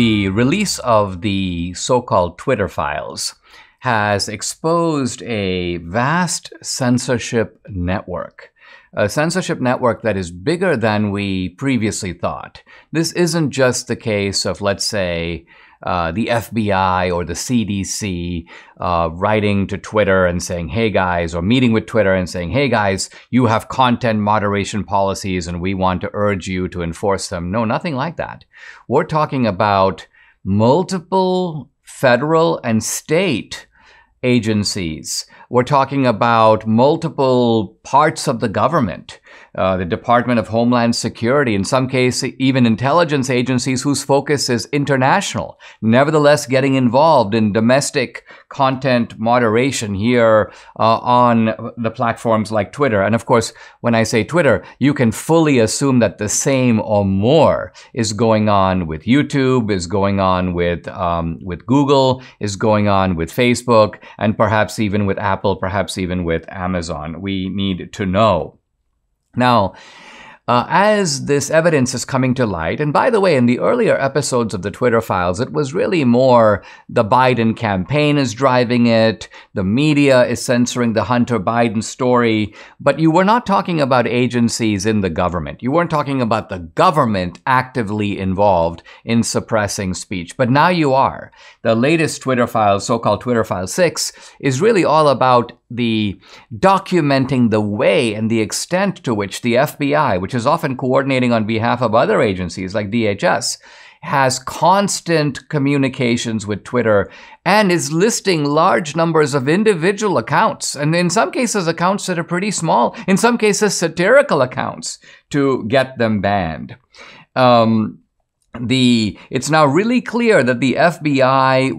The release of the so-called Twitter Files has exposed a vast censorship network that is bigger than we previously thought. This isn't just the case of, let's say, the FBI or the CDC writing to Twitter and saying, hey guys, or meeting with Twitter and saying, hey guys, you have content moderation policies and we want to urge you to enforce them. No, nothing like that. We're talking about multiple federal and state agencies. We're talking about multiple parts of the government, the Department of Homeland Security, in some cases, even intelligence agencies whose focus is international, nevertheless getting involved in domestic content moderation here on the platforms like Twitter. And of course, when I say Twitter, you can fully assume that the same or more is going on with YouTube, is going on with Google, is going on with Facebook, and perhaps even with Apple, perhaps even with Amazon. We need to know. Now, as this evidence is coming to light, and by the way, in the earlier episodes of the Twitter Files, it was really more the Biden campaign is driving it, the media is censoring the Hunter Biden story, but you were not talking about agencies in the government. You weren't talking about the government actively involved in suppressing speech, but now you are. The latest Twitter Files, so-called Twitter File 6, is really all about the documenting the way and the extent to which the FBI, which is often coordinating on behalf of other agencies like DHS, has constant communications with Twitter and is listing large numbers of individual accounts, and in some cases accounts that are pretty small, in some cases satirical accounts, to get them banned. It's now really clear that the FBI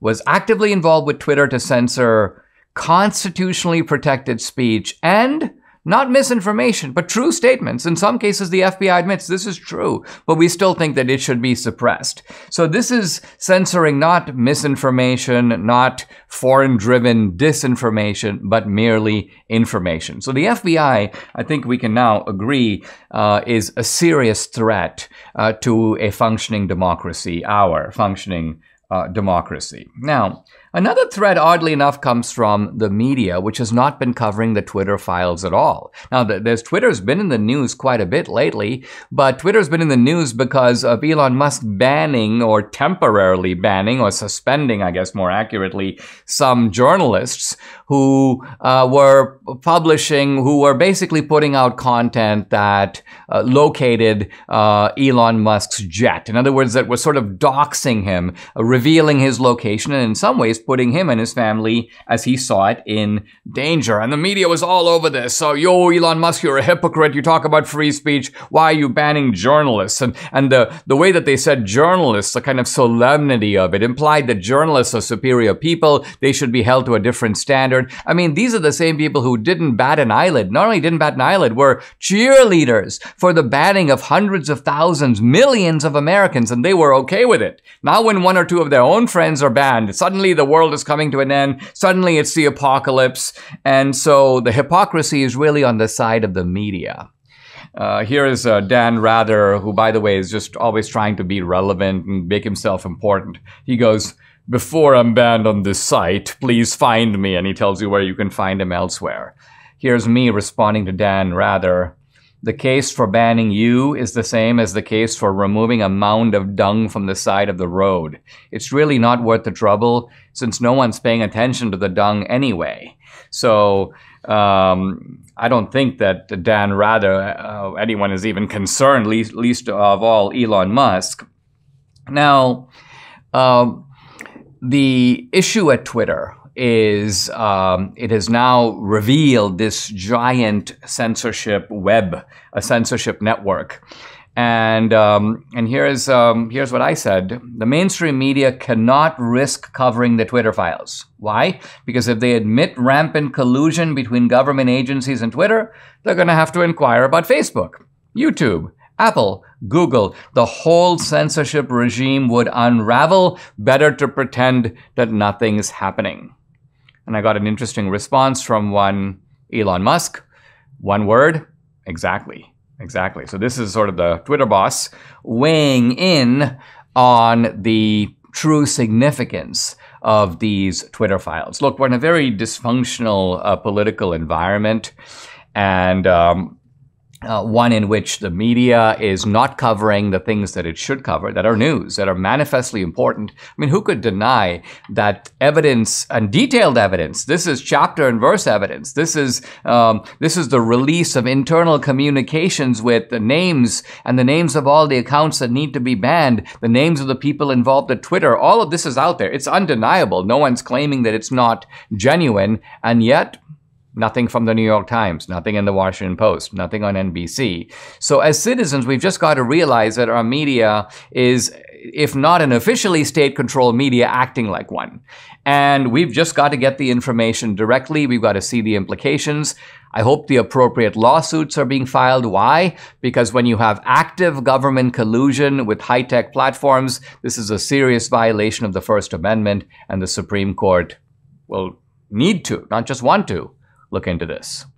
was actively involved with Twitter to censor constitutionally protected speech and not misinformation, but true statements. In some cases, the FBI admits this is true, but we still think that it should be suppressed. So this is censoring not misinformation, not foreign-driven disinformation, but merely information. So the FBI, I think we can now agree, is a serious threat to a functioning democracy, our functioning democracy. Now, another threat, oddly enough, comes from the media, which has not been covering the Twitter Files at all. Now, Twitter's been in the news quite a bit lately, but Twitter's been in the news because of Elon Musk banning, or temporarily banning, or suspending, I guess more accurately, some journalists who were publishing, who were basically putting out content that located Elon Musk's jet. In other words, that was sort of doxing him, revealing his location, and in some ways putting him and his family, as he saw it, in danger. And the media was all over this. So, yo, Elon Musk, you're a hypocrite. You talk about free speech. Why are you banning journalists? And the way that they said journalists, the kind of solemnity of it, implied that journalists are superior people. They should be held to a different standard. I mean, these are the same people who didn't bat an eyelid. Not only didn't bat an eyelid, were cheerleaders for the banning of hundreds of thousands, millions of Americans, and they were okay with it. Now when one or two of their own friends are banned, suddenly the world is coming to an end. Suddenly it's the apocalypse. And so the hypocrisy is really on the side of the media. Here is Dan Rather, who, by the way, is just always trying to be relevant and make himself important. He goes, before I'm banned on this site, please find me. And he tells you where you can find him elsewhere. Here's me responding to Dan Rather. The case for banning you is the same as the case for removing a mound of dung from the side of the road. It's really not worth the trouble, since no one's paying attention to the dung anyway. So I don't think that Dan Rather, anyone is even concerned, least of all Elon Musk. Now, the issue at Twitter is it has now revealed this giant censorship web, a censorship network. And here's what I said. The mainstream media cannot risk covering the Twitter Files. Why? Because if they admit rampant collusion between government agencies and Twitter, they're going to have to inquire about Facebook, YouTube, Apple, Google. The whole censorship regime would unravel. Better to pretend that nothing is happening. And I got an interesting response from one Elon Musk. One word, exactly. Exactly. So this is sort of the Twitter boss weighing in on the true significance of these Twitter files. Look, we're in a very dysfunctional political environment, and one in which the media is not covering the things that it should cover, that are news, that are manifestly important. I mean, who could deny that evidence and detailed evidence? This is chapter and verse evidence. This is the release of internal communications with the names and the names of all the accounts that need to be banned, the names of the people involved at Twitter. All of this is out there. It's undeniable. No one's claiming that it's not genuine, and yet nothing from the New York Times, nothing in the Washington Post, nothing on NBC. So as citizens, we've just got to realize that our media is, if not an officially state-controlled media, acting like one. And we've just got to get the information directly. We've got to see the implications. I hope the appropriate lawsuits are being filed. Why? Because when you have active government collusion with high-tech platforms, this is a serious violation of the First Amendment, and the Supreme Court will need to, not just want to, look into this.